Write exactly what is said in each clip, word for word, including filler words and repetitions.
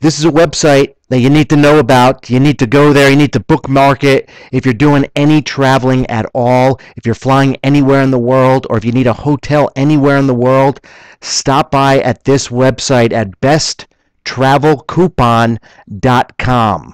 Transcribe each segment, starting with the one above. this is a website that you need to know about. You need to go there. You need to bookmark it. If you're doing any traveling at all, if you're flying anywhere in the world, or if you need a hotel anywhere in the world, stop by at this website at best travel coupon dot com.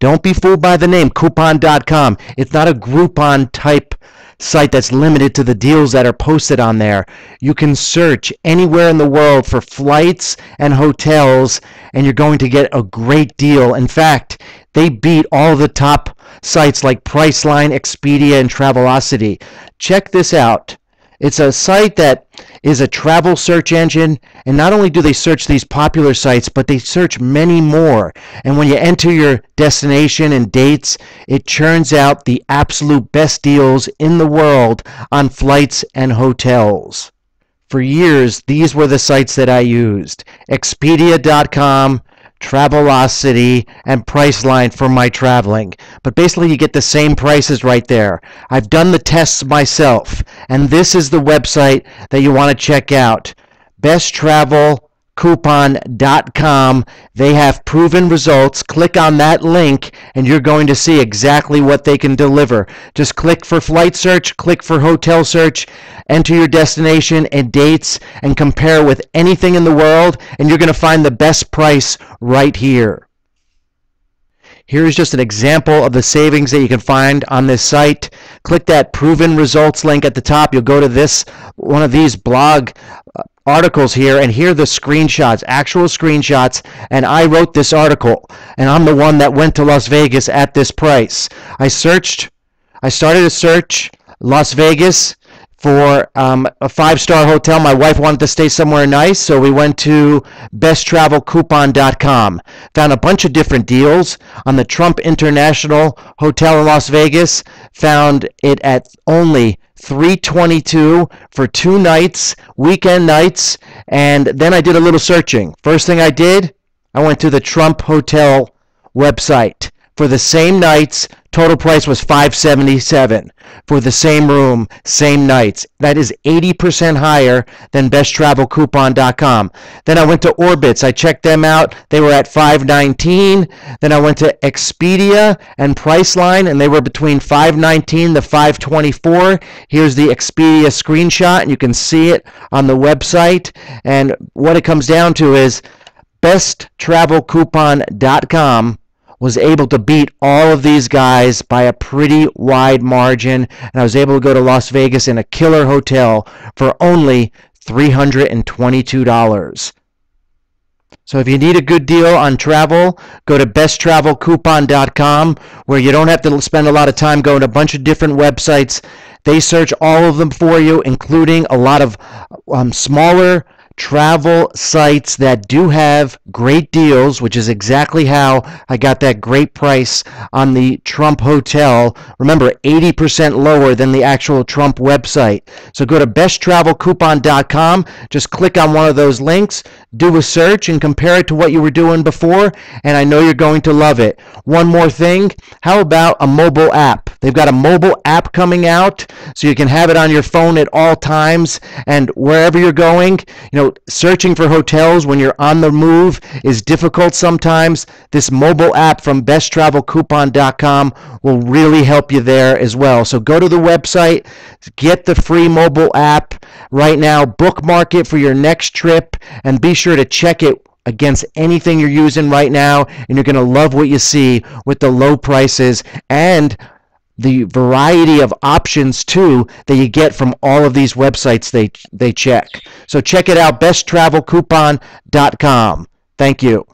Don't be fooled by the name, coupon dot com. It's not a Groupon type site that's limited to the deals that are posted on there. You can search anywhere in the world for flights and hotels, and you're going to get a great deal. In fact, they beat all the top sites like Priceline, Expedia, and Travelocity. Check this out. It's a site that is a travel search engine, and not only do they search these popular sites, but they search many more. And when you enter your destination and dates, it churns out the absolute best deals in the world on flights and hotels. For years, these were the sites that I used: Expedia dot com, Travelocity, and Priceline for my traveling. But basically you get the same prices right there. I've done the tests myself, and this is the website that you want to check out, best travel coupon dot com. They have proven results. Click on that link and you're going to see exactly what they can deliver. Just click for flight search, click for hotel search, enter your destination and dates, and compare with anything in the world, and you're going to find the best price right here. Here is just an example of the savings that you can find on this site. Click that proven results link at the top. You'll go to this one of these blog uh, articles here, and here are the screenshots, actual screenshots, and I wrote this article, and I'm the one that went to Las Vegas at this price. I searched, I started a search, Las Vegas, for um, a five-star hotel. My wife wanted to stay somewhere nice, so we went to best travel coupon dot com. Found a bunch of different deals on the Trump International Hotel in Las Vegas. Found it at only three twenty-two for two nights, weekend nights, and then I did a little searching. First thing I did, I went to the Trump Hotel website. For the same nights, total price was five seventy-seven for the same room, same nights. That is eighty percent higher than best travel coupon dot com. Then I went to Orbitz. I checked them out. They were at five nineteen. Then I went to Expedia and Priceline, and they were between five nineteen to five twenty-four. Here's the Expedia screenshot, and you can see it on the website. And what it comes down to is best travel coupon dot com was able to beat all of these guys by a pretty wide margin, and I was able to go to Las Vegas in a killer hotel for only three hundred twenty-two dollars. So if you need a good deal on travel, go to best travel coupon dot com, where you don't have to spend a lot of time going to a bunch of different websites. They search all of them for you, including a lot of um, smaller travel sites that do have great deals, which is exactly how I got that great price on the Trump hotel. Remember, eighty percent lower than the actual Trump website. So go to best travel coupon dot com, just click on one of those links, do a search, and compare it to what you were doing before, and I know you're going to love it. One more thing, how about a mobile app? They've got a mobile app coming out, so you can have it on your phone at all times, and wherever you're going, you know, searching for hotels when you're on the move is difficult sometimes. This mobile app from best travel coupon dot com will really help you there as well. So go to the website, get the free mobile app right now, bookmark it for your next trip, and be sure to check it against anything you're using right now, and you're going to love what you see with the low prices and the variety of options too that you get from all of these websites they they check. So check it out, best travel coupon dot com. Thank you.